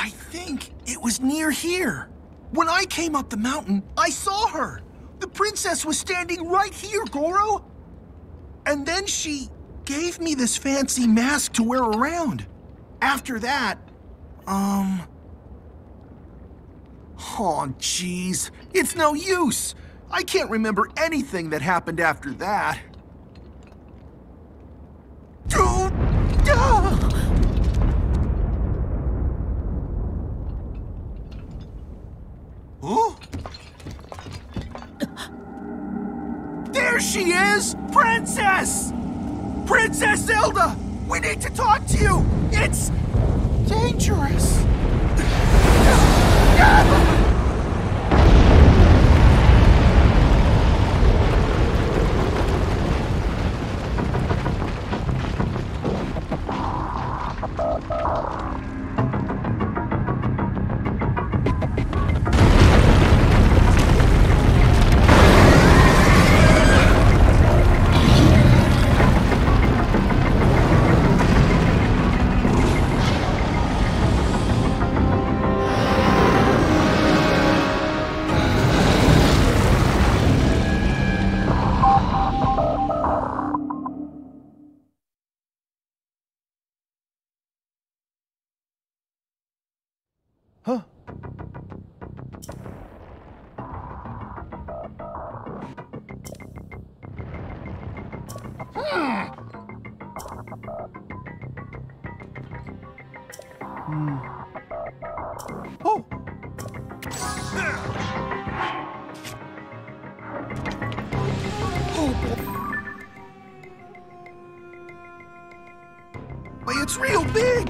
I think it was near here. When I came up the mountain, I saw her. The princess was standing right here, Goro. And then she gave me this fancy mask to wear around. After that, oh, jeez. It's no use. I can't remember anything that happened after that. She is Princess! Princess Zelda! We need to talk to you! It's dangerous! Do it!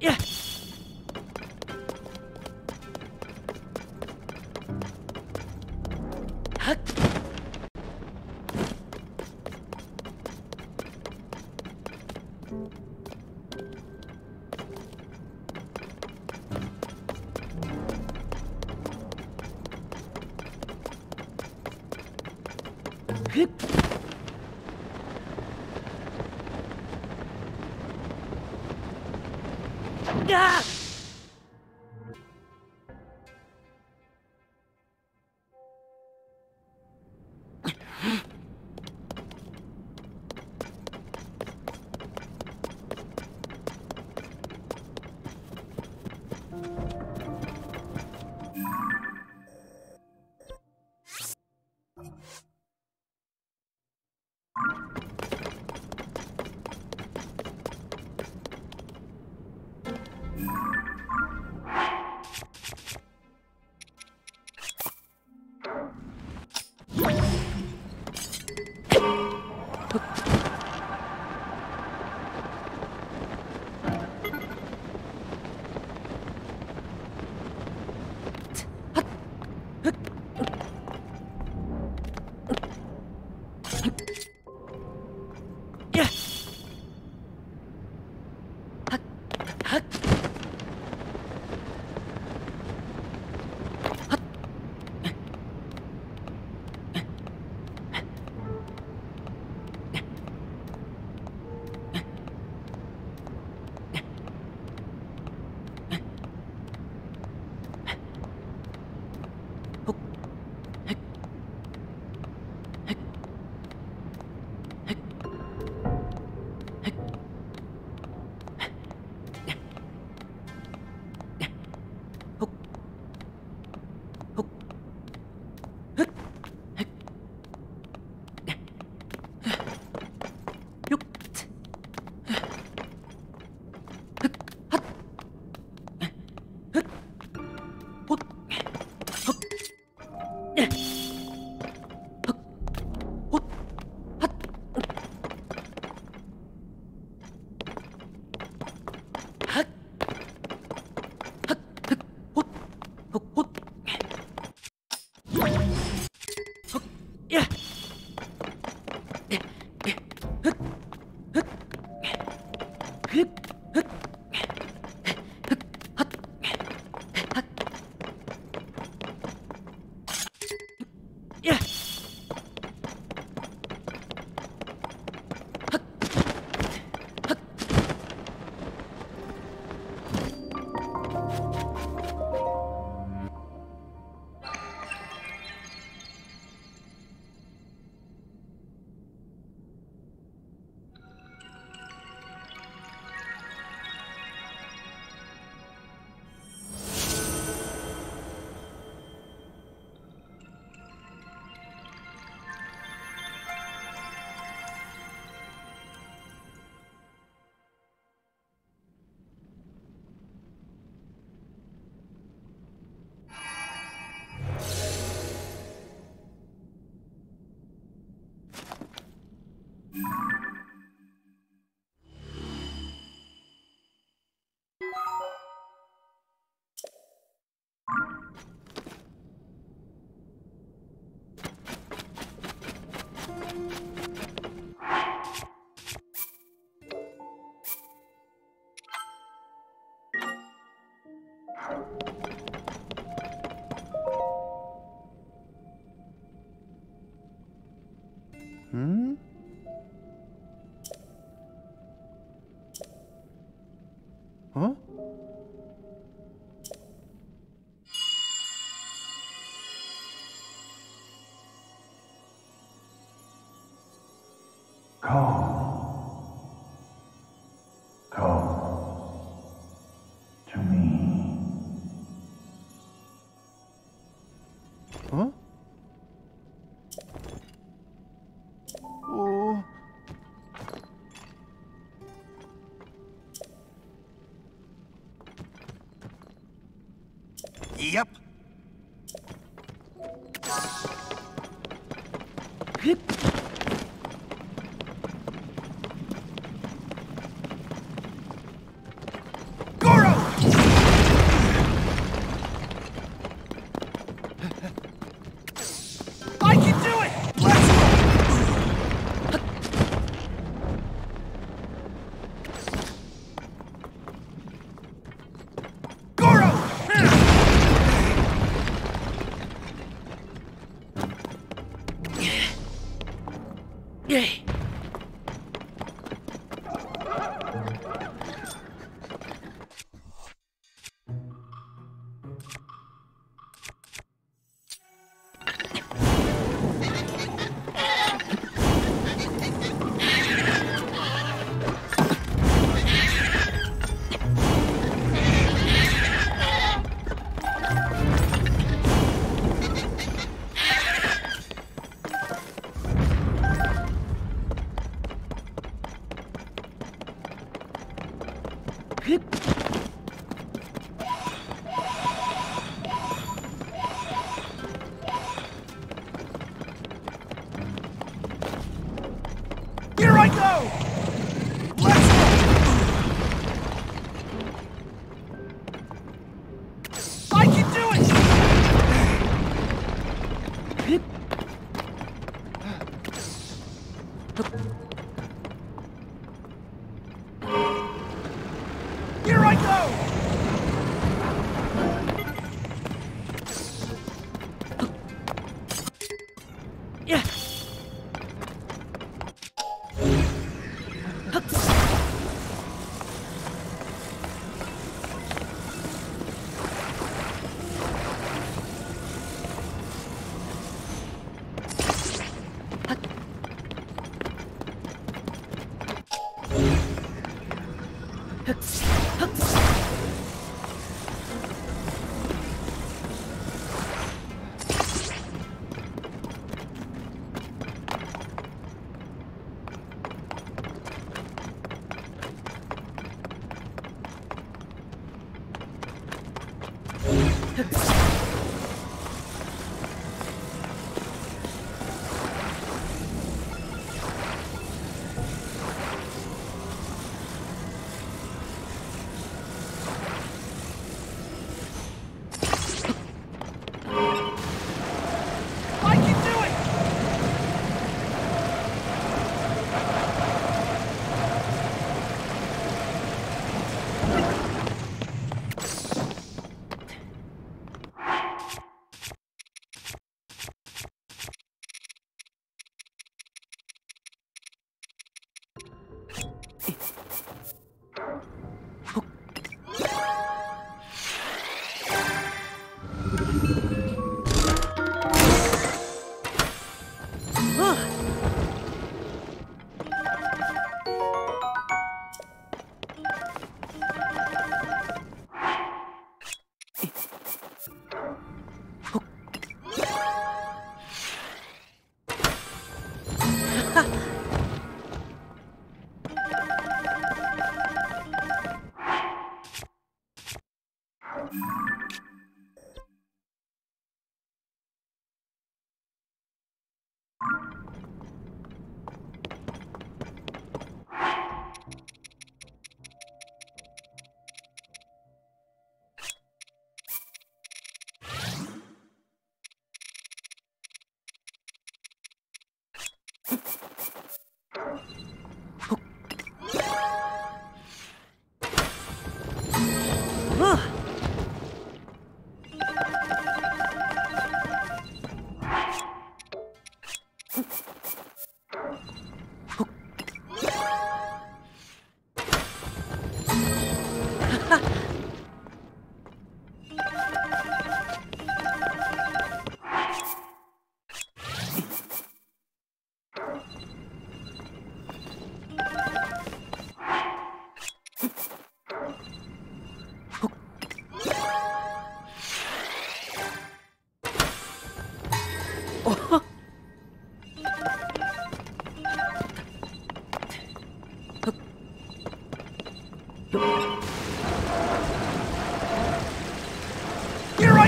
Yep. Here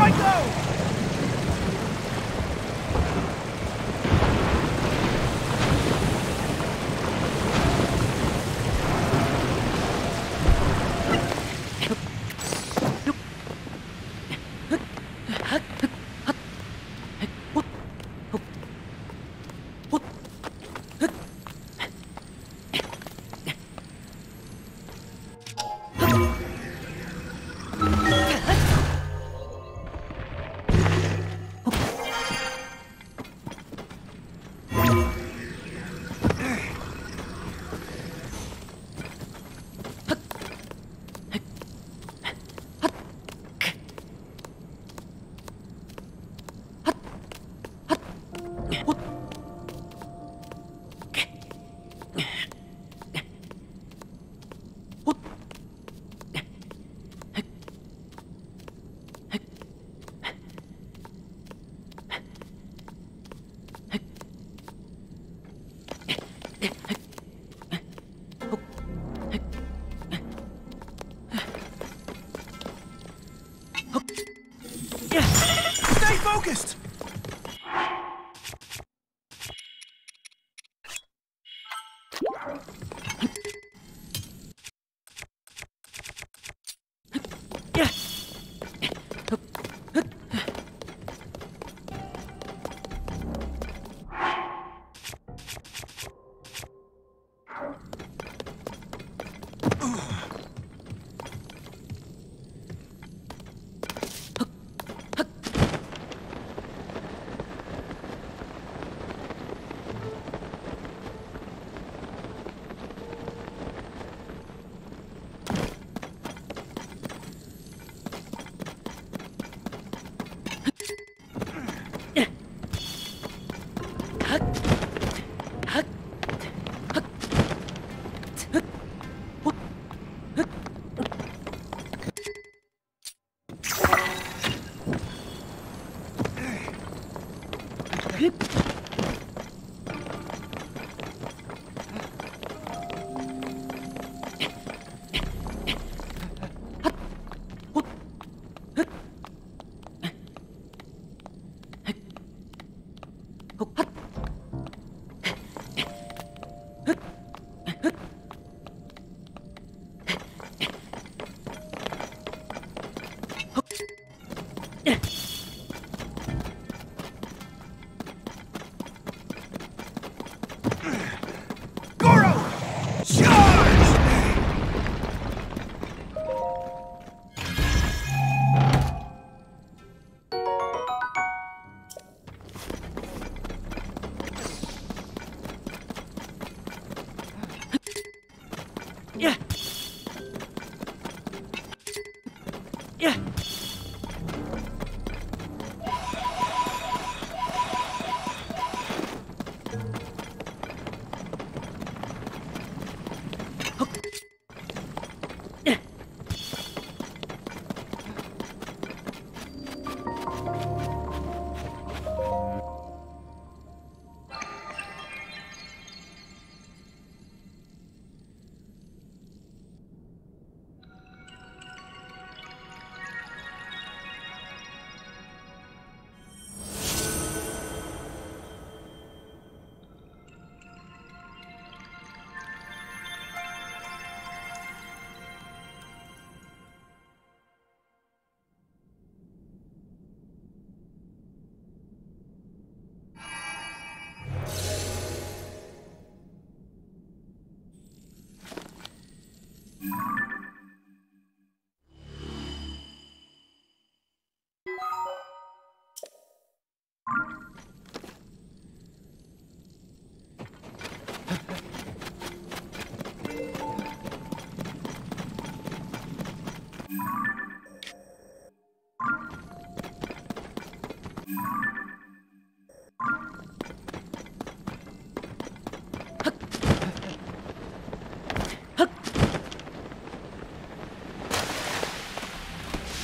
I go!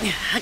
Yeah.